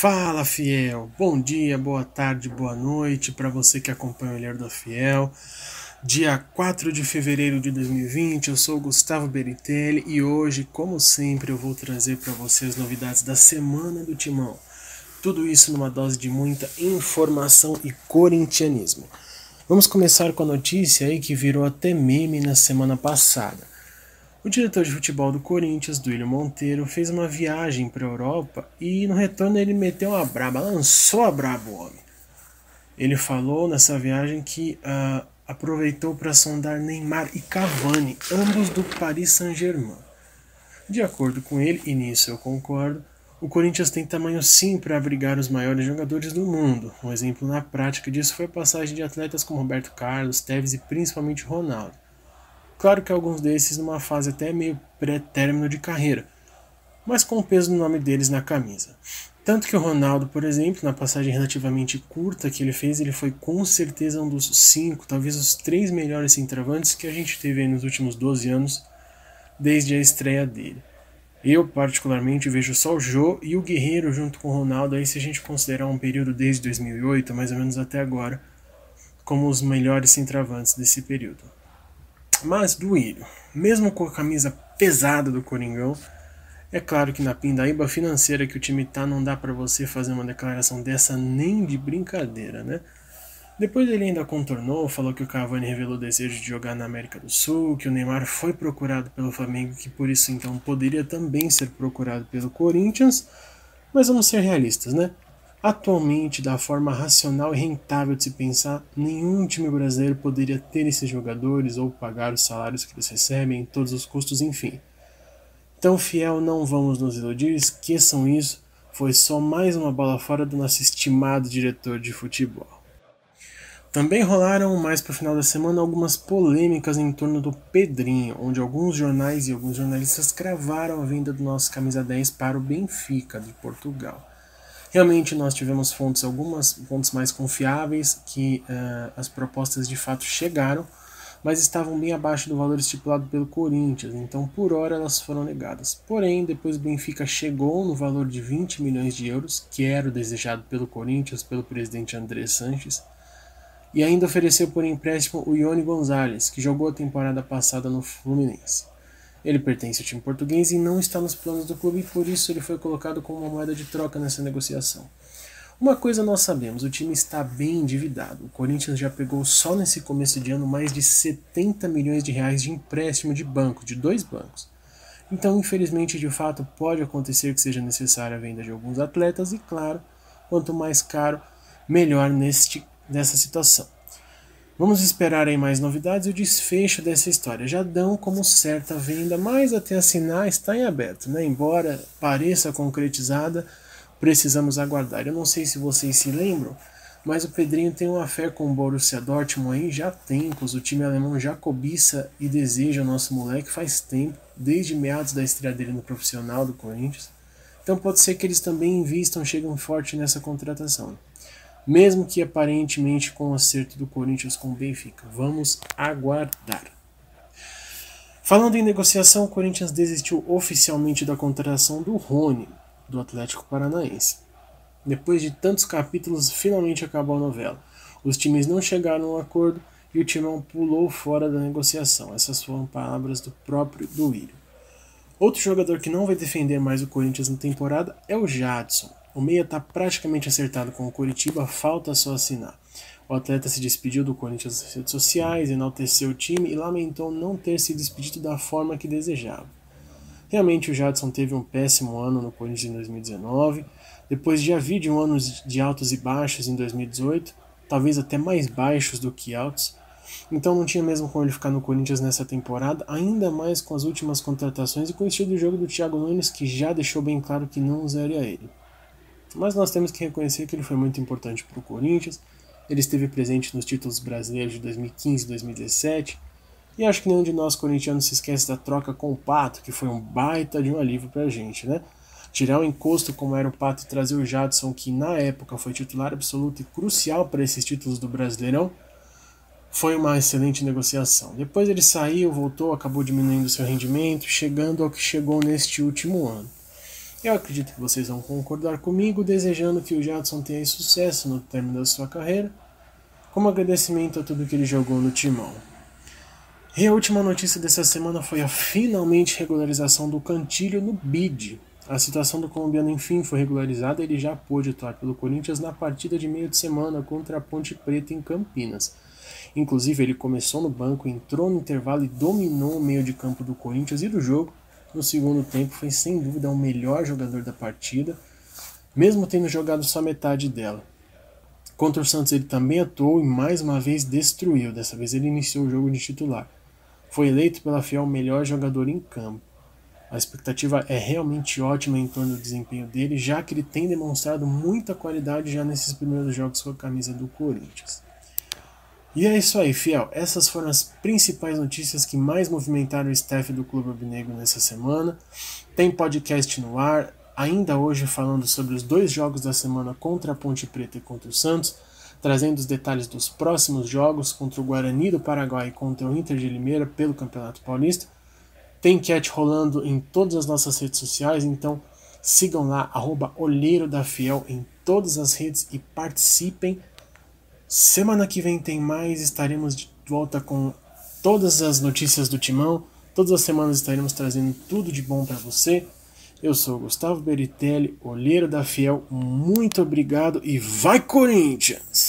Fala Fiel, bom dia, boa tarde, boa noite para você que acompanha o Olheiro da Fiel. Dia 4 de fevereiro de 2020, eu sou o Gustavo Beritelli e hoje, como sempre, eu vou trazer para você as novidades da Semana do Timão. Tudo isso numa dose de muita informação e corintianismo. Vamos começar com a notícia aí que virou até meme na semana passada. O diretor de futebol do Corinthians, Duílio Monteiro, fez uma viagem para a Europa e no retorno ele meteu a braba, lançou a braba o homem. Ele falou nessa viagem que aproveitou para sondar Neymar e Cavani, ambos do Paris Saint-Germain. De acordo com ele, e nisso eu concordo, o Corinthians tem tamanho sim para abrigar os maiores jogadores do mundo. Um exemplo na prática disso foi a passagem de atletas como Roberto Carlos, Tevez e principalmente Ronaldo. Claro que alguns desses numa fase até meio pré-término de carreira, mas com o peso do nome deles na camisa. Tanto que o Ronaldo, por exemplo, na passagem relativamente curta que ele fez, ele foi com certeza um dos 5, talvez os 3 melhores centroavantes que a gente teve aí nos últimos 12 anos, desde a estreia dele. Eu, particularmente, vejo só o Jô e o Guerreiro junto com o Ronaldo, aí se a gente considerar um período desde 2008, mais ou menos até agora, como os melhores centroavantes desse período. Mas Duílio, mesmo com a camisa pesada do Coringão, é claro que na pindaíba financeira que o time tá, não dá pra você fazer uma declaração dessa nem de brincadeira, né? Depois ele ainda contornou, falou que o Cavani revelou o desejo de jogar na América do Sul, que o Neymar foi procurado pelo Flamengo, que por isso então poderia também ser procurado pelo Corinthians, mas vamos ser realistas, né? Atualmente, da forma racional e rentável de se pensar, nenhum time brasileiro poderia ter esses jogadores ou pagar os salários que eles recebem, todos os custos, enfim. Então, Fiel, não vamos nos iludir, esqueçam isso, foi só mais uma bola fora do nosso estimado diretor de futebol. Também rolaram, mais para o final da semana, algumas polêmicas em torno do Pedrinho, onde alguns jornais e alguns jornalistas cravaram a venda do nosso camisa 10 para o Benfica, de Portugal. Realmente nós tivemos algumas fontes mais confiáveis que as propostas de fato chegaram, mas estavam bem abaixo do valor estipulado pelo Corinthians, então por hora elas foram negadas. Porém, depois o Benfica chegou no valor de 20 milhões de euros, que era o desejado pelo Corinthians, pelo presidente André Sanches, e ainda ofereceu por empréstimo o Ione Gonzalez, que jogou a temporada passada no Fluminense. Ele pertence ao time português e não está nos planos do clube e por isso ele foi colocado como uma moeda de troca nessa negociação. Uma coisa nós sabemos, o time está bem endividado. O Corinthians já pegou só nesse começo de ano mais de 70 milhões de reais de empréstimo de banco, de 2 bancos. Então, infelizmente, de fato, pode acontecer que seja necessária a venda de alguns atletas e, claro, quanto mais caro, melhor nessa situação. Vamos esperar aí mais novidades e o desfecho dessa história. Já dão como certa a venda, mas até assinar está em aberto, né? Embora pareça concretizada, precisamos aguardar. Eu não sei se vocês se lembram, mas o Pedrinho tem uma fé com o Borussia Dortmund aí já há tempos. O time alemão já cobiça e deseja o nosso moleque faz tempo, desde meados da estreia dele no profissional do Corinthians. Então pode ser que eles também invistam, chegam forte nessa contratação. Mesmo que aparentemente com o acerto do Corinthians com o Benfica. Vamos aguardar. Falando em negociação, o Corinthians desistiu oficialmente da contratação do Rony, do Atlético Paranaense. Depois de tantos capítulos, finalmente acabou a novela. Os times não chegaram a um acordo e o Timão pulou fora da negociação. Essas foram palavras do próprio Duílio. Outro jogador que não vai defender mais o Corinthians na temporada é o Jadson. O meia está praticamente acertado com o Coritiba, falta só assinar. O atleta se despediu do Corinthians nas redes sociais, enalteceu o time e lamentou não ter se despedido da forma que desejava. Realmente o Jadson teve um péssimo ano no Corinthians em 2019, depois já havia de um ano de altos e baixos em 2018, talvez até mais baixos do que altos, então não tinha mesmo como ele ficar no Corinthians nessa temporada, ainda mais com as últimas contratações e com o estilo de jogo do Thiago Nunes, que já deixou bem claro que não usaria ele. Mas nós temos que reconhecer que ele foi muito importante para o Corinthians, ele esteve presente nos títulos brasileiros de 2015 e 2017, e acho que nenhum de nós corintianos se esquece da troca com o Pato, que foi um baita de um alívio para a gente, né? Tirar o encosto como era o Pato e trazer o Jadson, que na época foi titular absoluto e crucial para esses títulos do Brasileirão, foi uma excelente negociação. Depois ele saiu, voltou, acabou diminuindo seu rendimento, chegando ao que chegou neste último ano. Eu acredito que vocês vão concordar comigo, desejando que o Jadson tenha sucesso no término da sua carreira, como agradecimento a tudo que ele jogou no timão. E a última notícia dessa semana foi a finalmente regularização do Cantillo no BID. A situação do colombiano enfim foi regularizada e ele já pôde atuar pelo Corinthians na partida de meio de semana contra a Ponte Preta em Campinas. Inclusive, ele começou no banco, entrou no intervalo e dominou o meio de campo do Corinthians e do jogo. No segundo tempo foi sem dúvida o melhor jogador da partida, mesmo tendo jogado só metade dela. Contra o Santos ele também atuou e mais uma vez destruiu, dessa vez ele iniciou o jogo de titular. Foi eleito pela Fiel o melhor jogador em campo. A expectativa é realmente ótima em torno do desempenho dele, já que ele tem demonstrado muita qualidade já nesses primeiros jogos com a camisa do Corinthians. E é isso aí, Fiel. Essas foram as principais notícias que mais movimentaram o staff do Clube Albinegro nessa semana. Tem podcast no ar, ainda hoje falando sobre os dois jogos da semana contra a Ponte Preta e contra o Santos, trazendo os detalhes dos próximos jogos contra o Guarani do Paraguai e contra o Inter de Limeira pelo Campeonato Paulista. Tem enquete rolando em todas as nossas redes sociais, então sigam lá, @olheirodafiel em todas as redes e participem. Semana que vem tem mais, estaremos de volta com todas as notícias do Timão. Todas as semanas estaremos trazendo tudo de bom para você. Eu sou o Gustavo Beritelli, Olheiro da Fiel. Muito obrigado e vai Corinthians!